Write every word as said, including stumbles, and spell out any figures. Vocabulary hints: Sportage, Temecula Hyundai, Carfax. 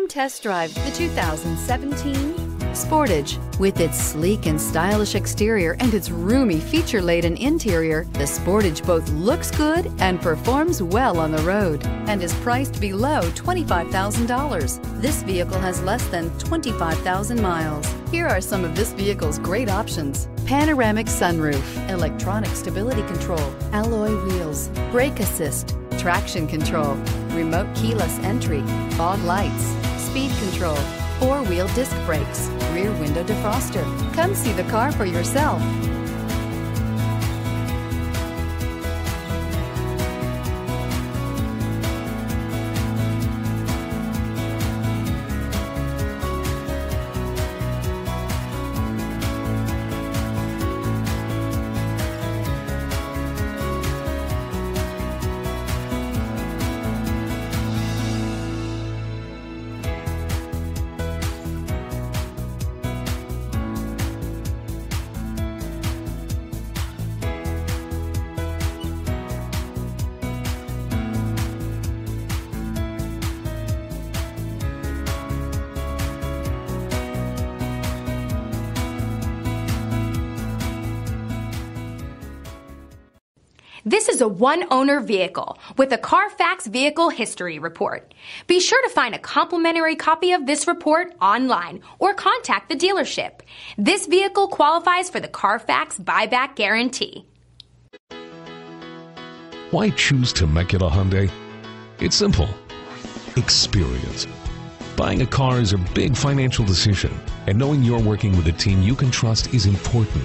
Come test drive the two thousand seventeen Sportage. With its sleek and stylish exterior and its roomy feature-laden interior, the Sportage both looks good and performs well on the road and is priced below twenty-five thousand dollars. This vehicle has less than twenty-five thousand miles. Here are some of this vehicle's great options: panoramic sunroof, electronic stability control, alloy wheels, brake assist, traction control, remote keyless entry, fog lights, speed control, four-wheel disc brakes, rear window defroster. Come see the car for yourself. This is a one-owner vehicle with a Carfax Vehicle History Report. Be sure to find a complimentary copy of this report online or contact the dealership. This vehicle qualifies for the Carfax Buyback Guarantee. Why choose Temecula Hyundai? It's simple. Experience. Buying a car is a big financial decision, and knowing you're working with a team you can trust is important.